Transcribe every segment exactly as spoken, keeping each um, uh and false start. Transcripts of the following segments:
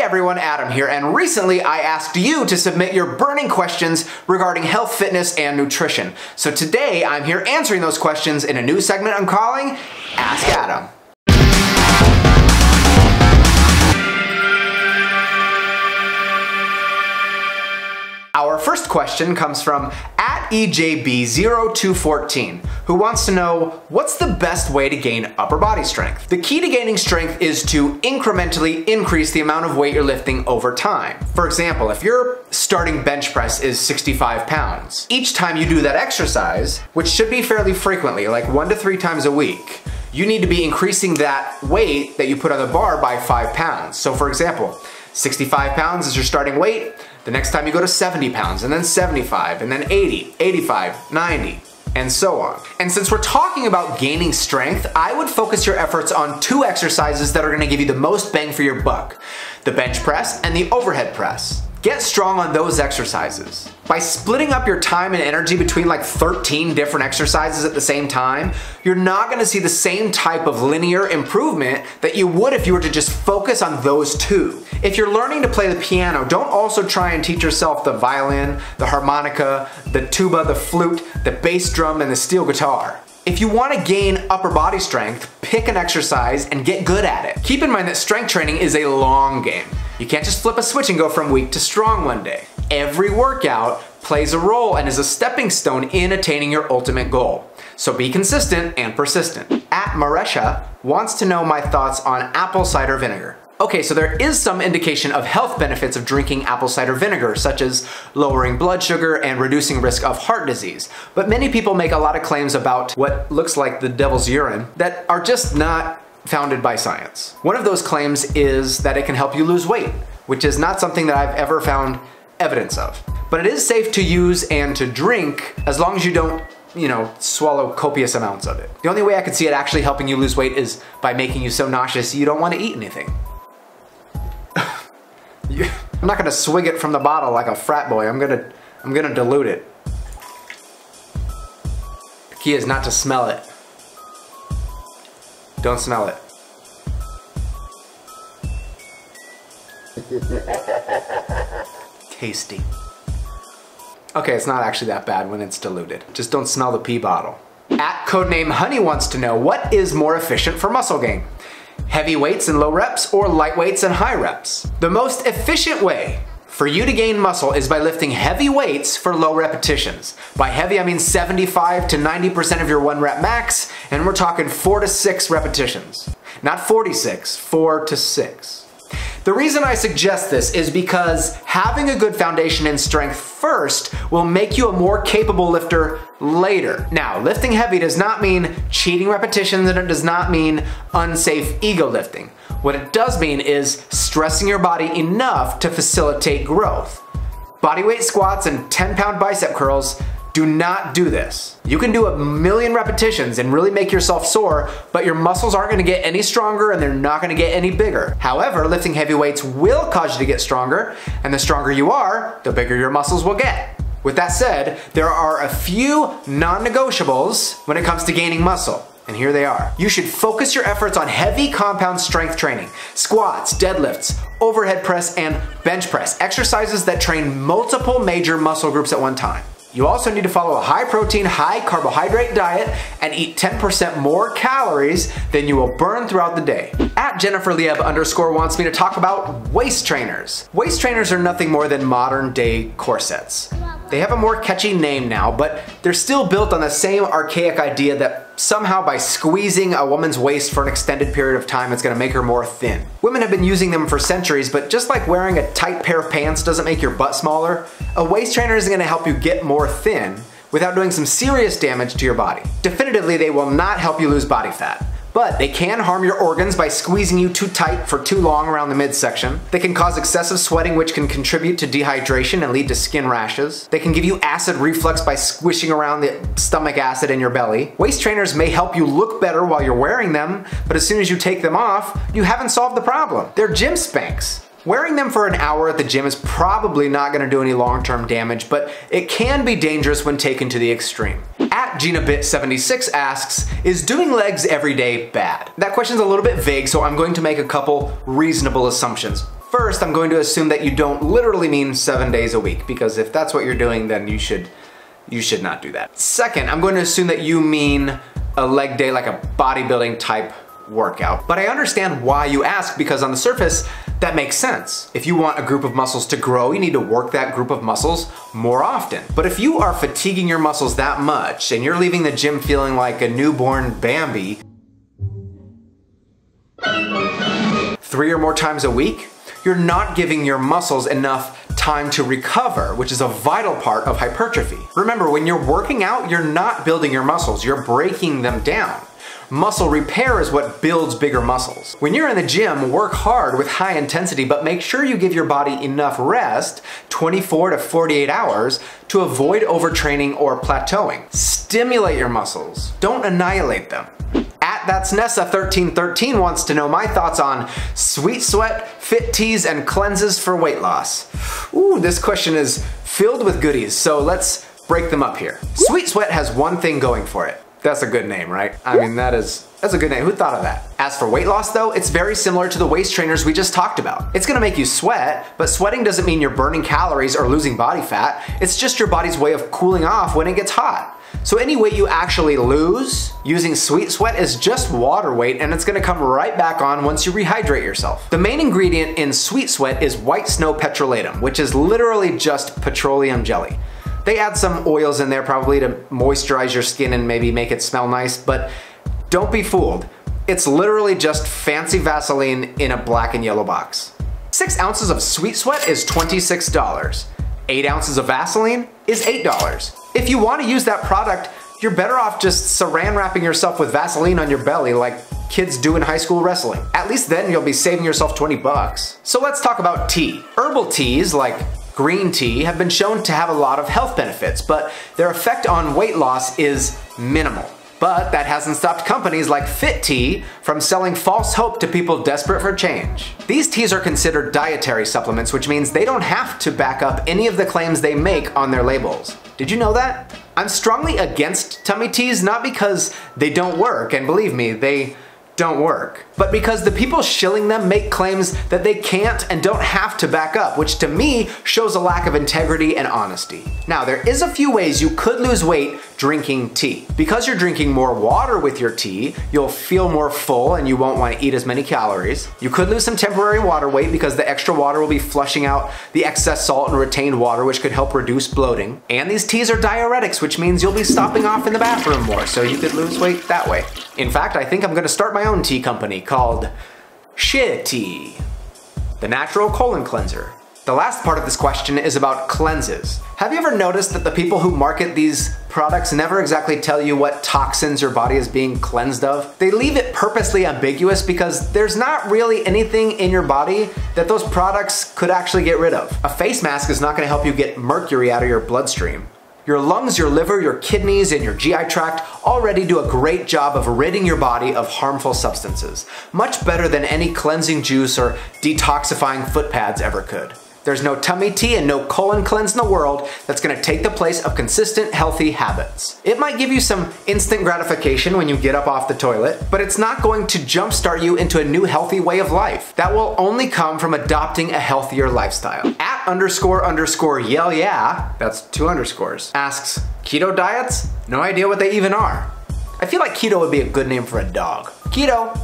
Hey everyone, Adam here, and recently I asked you to submit your burning questions regarding health, fitness, and nutrition. So today I'm here answering those questions in a new segment I'm calling Ask Adam. Our first question comes from at E J B zero two one four, who wants to know, what's the best way to gain upper body strength? The key to gaining strength is to incrementally increase the amount of weight you're lifting over time. For example, if your starting bench press is sixty-five pounds, each time you do that exercise, which should be fairly frequently, like one to three times a week, you need to be increasing that weight that you put on the bar by five pounds. So for example, sixty-five pounds is your starting weight. The next time you go to seventy pounds, and then seventy-five, and then eighty, eighty-five, ninety, and so on. And since we're talking about gaining strength, I would focus your efforts on two exercises that are gonna give you the most bang for your buck: the bench press and the overhead press. Get strong on those exercises. By splitting up your time and energy between like thirteen different exercises at the same time, you're not gonna see the same type of linear improvement that you would if you were to just focus on those two. If you're learning to play the piano, don't also try and teach yourself the violin, the harmonica, the tuba, the flute, the bass drum, and the steel guitar. If you wanna gain upper body strength, pick an exercise and get good at it. Keep in mind that strength training is a long game. You can't just flip a switch and go from weak to strong one day. Every workout plays a role and is a stepping stone in attaining your ultimate goal. So be consistent and persistent. At Maresha wants to know my thoughts on apple cider vinegar. Okay, so there is some indication of health benefits of drinking apple cider vinegar, such as lowering blood sugar and reducing risk of heart disease. But many people make a lot of claims about what looks like the devil's urine that are just not founded by science. One of those claims is that it can help you lose weight, which is not something that I've ever found evidence of. But it is safe to use and to drink as long as you don't, you know, swallow copious amounts of it. The only way I could see it actually helping you lose weight is by making you so nauseous you don't want to eat anything. I'm not gonna swig it from the bottle like a frat boy. I'm gonna, I'm gonna dilute it. The key is not to smell it. Don't smell it. Tasty. Okay, it's not actually that bad when it's diluted. Just don't smell the pee bottle. At Codename Honey wants to know, what is more efficient for muscle gain? Heavy weights and low reps, or light weights and high reps? The most efficient way for you to gain muscle is by lifting heavy weights for low repetitions. By heavy, I mean seventy-five to ninety percent of your one rep max, and we're talking four to six repetitions. Not forty-six, four to six. The reason I suggest this is because having a good foundation in strength first will make you a more capable lifter later. Now, lifting heavy does not mean cheating repetitions, and it does not mean unsafe ego lifting. What it does mean is stressing your body enough to facilitate growth. Bodyweight squats and ten pound bicep curls do not do this. You can do a million repetitions and really make yourself sore, but your muscles aren't gonna get any stronger and they're not gonna get any bigger. However, lifting heavy weights will cause you to get stronger, and the stronger you are, the bigger your muscles will get. With that said, there are a few non-negotiables when it comes to gaining muscle, and here they are. You should focus your efforts on heavy compound strength training: squats, deadlifts, overhead press, and bench press, exercises that train multiple major muscle groups at one time. You also need to follow a high protein, high carbohydrate diet and eat ten percent more calories than you will burn throughout the day. At Jennifer Lieb underscore wants me to talk about waist trainers. Waist trainers are nothing more than modern day corsets. They have a more catchy name now, but they're still built on the same archaic idea that somehow by squeezing a woman's waist for an extended period of time, it's gonna make her more thin. Women have been using them for centuries, but just like wearing a tight pair of pants doesn't make your butt smaller, a waist trainer isn't gonna help you get more thin without doing some serious damage to your body. Definitively, they will not help you lose body fat. But they can harm your organs by squeezing you too tight for too long around the midsection. They can cause excessive sweating, which can contribute to dehydration and lead to skin rashes. They can give you acid reflux by squishing around the stomach acid in your belly. Waist trainers may help you look better while you're wearing them, but as soon as you take them off, you haven't solved the problem. They're gym Spanx. Wearing them for an hour at the gym is probably not gonna do any long-term damage, but it can be dangerous when taken to the extreme. At GinaBit seventy-six asks, is doing legs every day bad? That question's a little bit vague, so I'm going to make a couple reasonable assumptions. First, I'm going to assume that you don't literally mean seven days a week, because if that's what you're doing, then you should you should not do that. Second, I'm going to assume that you mean a leg day, like a bodybuilding type workout. But I understand why you ask, because on the surface, that makes sense. If you want a group of muscles to grow, you need to work that group of muscles more often. But if you are fatiguing your muscles that much and you're leaving the gym feeling like a newborn Bambi three or more times a week, you're not giving your muscles enough time to recover, which is a vital part of hypertrophy. Remember, when you're working out, you're not building your muscles, you're breaking them down. Muscle repair is what builds bigger muscles. When you're in the gym, work hard with high intensity, but make sure you give your body enough rest, twenty-four to forty-eight hours, to avoid overtraining or plateauing. Stimulate your muscles, don't annihilate them. At That's Nessa thirteen thirteen wants to know my thoughts on Sweet Sweat, Fit Teas, and cleanses for weight loss. Ooh, this question is filled with goodies, so let's break them up here. Sweet Sweat has one thing going for it. That's a good name, right? I mean, that is, that's a good name. Who thought of that? As for weight loss though, it's very similar to the waist trainers we just talked about. It's gonna make you sweat, but sweating doesn't mean you're burning calories or losing body fat. It's just your body's way of cooling off when it gets hot. So any weight you actually lose using Sweet Sweat is just water weight, and it's gonna come right back on once you rehydrate yourself. The main ingredient in Sweet Sweat is white snow petrolatum, which is literally just petroleum jelly. They add some oils in there probably to moisturize your skin and maybe make it smell nice, but don't be fooled. It's literally just fancy Vaseline in a black and yellow box. Six ounces of Sweet Sweat is twenty-six dollars. Eight ounces of Vaseline is eight dollars. If you want to use that product, you're better off just saran wrapping yourself with Vaseline on your belly like kids do in high school wrestling. At least then you'll be saving yourself twenty bucks. So let's talk about tea. Herbal teas like green tea have been shown to have a lot of health benefits, but their effect on weight loss is minimal. But that hasn't stopped companies like Fit Tea from selling false hope to people desperate for change. These teas are considered dietary supplements, which means they don't have to back up any of the claims they make on their labels. Did you know that? I'm strongly against tummy teas, not because they don't work, and believe me, they don't work, but because the people shilling them make claims that they can't and don't have to back up, which to me shows a lack of integrity and honesty. Now, there is a few ways you could lose weight drinking tea. Because you're drinking more water with your tea, you'll feel more full and you won't want to eat as many calories. You could lose some temporary water weight because the extra water will be flushing out the excess salt and retained water, which could help reduce bloating. And these teas are diuretics, which means you'll be stopping off in the bathroom more, so you could lose weight that way. In fact, I think I'm gonna start my own tea company called Fit Tea, the natural colon cleanser. The last part of this question is about cleanses. Have you ever noticed that the people who market these products never exactly tell you what toxins your body is being cleansed of? They leave it purposely ambiguous because there's not really anything in your body that those products could actually get rid of. A face mask is not going to help you get mercury out of your bloodstream. Your lungs, your liver, your kidneys, and your G I tract already do a great job of ridding your body of harmful substances, much better than any cleansing juice or detoxifying foot pads ever could. There's no tummy tea and no colon cleanse in the world that's gonna take the place of consistent, healthy habits. It might give you some instant gratification when you get up off the toilet, but it's not going to jumpstart you into a new healthy way of life. That will only come from adopting a healthier lifestyle. At underscore underscore yell yeah, that's two underscores, asks, keto diets? No idea what they even are. I feel like keto would be a good name for a dog. Keto.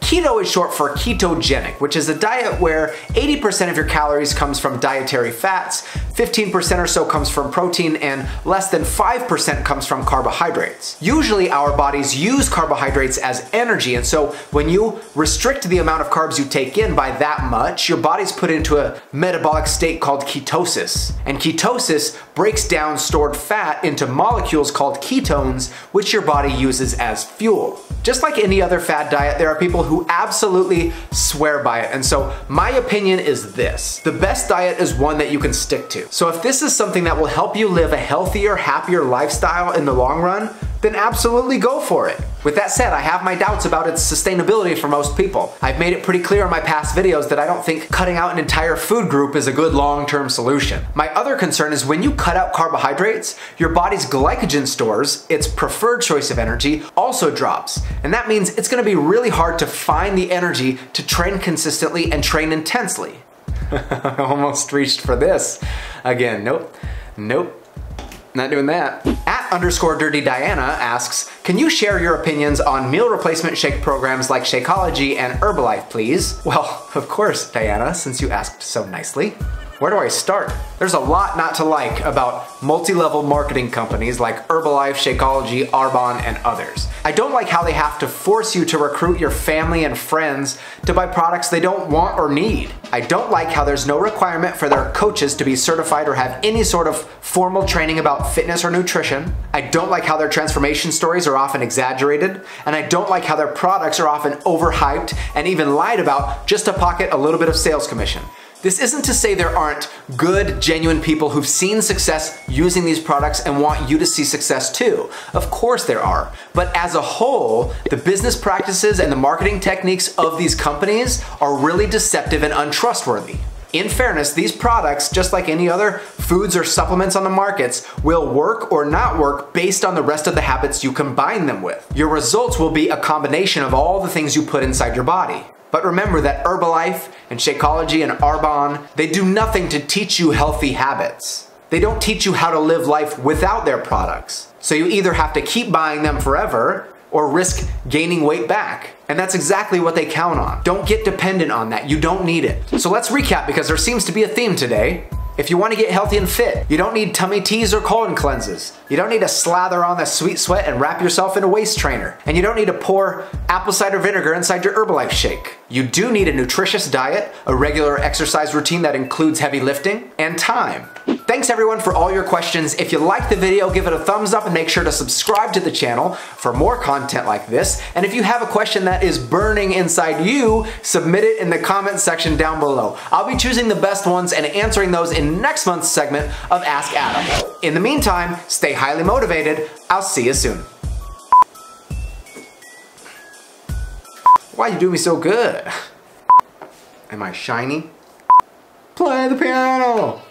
Keto is short for ketogenic, which is a diet where eighty percent of your calories comes from dietary fats, fifteen percent or so comes from protein, and less than five percent comes from carbohydrates. Usually our bodies use carbohydrates as energy, and so when you restrict the amount of carbs you take in by that much, your body's put into a metabolic state called ketosis. And ketosis breaks down stored fat into molecules called ketones, which your body uses as fuel. Just like any other fad diet, there are people who who absolutely swear by it. And so my opinion is this: the best diet is one that you can stick to. So if this is something that will help you live a healthier, happier lifestyle in the long run, then absolutely go for it. With that said, I have my doubts about its sustainability for most people. I've made it pretty clear in my past videos that I don't think cutting out an entire food group is a good long-term solution. My other concern is when you cut out carbohydrates, your body's glycogen stores, its preferred choice of energy, also drops. And that means it's gonna be really hard to find the energy to train consistently and train intensely. I almost reached for this. Again, nope, nope. Not doing that. At underscore Dirty Diana asks, can you share your opinions on meal replacement shake programs like Shakeology and Herbalife, please? Well, of course, Diana, since you asked so nicely. Where do I start? There's a lot not to like about multi-level marketing companies like Herbalife, Shakeology, Arbonne, and others. I don't like how they have to force you to recruit your family and friends to buy products they don't want or need. I don't like how there's no requirement for their coaches to be certified or have any sort of formal training about fitness or nutrition. I don't like how their transformation stories are often exaggerated, and I don't like how their products are often overhyped and even lied about just to pocket a little bit of sales commission. This isn't to say there aren't good, genuine people who've seen success using these products and want you to see success too. Of course there are. But as a whole, the business practices and the marketing techniques of these companies are really deceptive and untrustworthy. In fairness, these products, just like any other foods or supplements on the markets, will work or not work based on the rest of the habits you combine them with. Your results will be a combination of all the things you put inside your body. But remember that Herbalife and Shakeology and Arbonne, they do nothing to teach you healthy habits. They don't teach you how to live life without their products. So you either have to keep buying them forever or risk gaining weight back. And that's exactly what they count on. Don't get dependent on that. You don't need it. So let's recap, because there seems to be a theme today. If you want to get healthy and fit, you don't need tummy teas or colon cleanses. You don't need to slather on the Sweet Sweat and wrap yourself in a waist trainer. And you don't need to pour apple cider vinegar inside your Herbalife shake. You do need a nutritious diet, a regular exercise routine that includes heavy lifting, and time. Thanks everyone for all your questions. If you liked the video, give it a thumbs up and make sure to subscribe to the channel for more content like this. And if you have a question that is burning inside you, submit it in the comment section down below. I'll be choosing the best ones and answering those in next month's segment of Ask Adam. In the meantime, stay highly motivated. I'll see you soon. Why you do me so good? Am I shiny? Play the piano!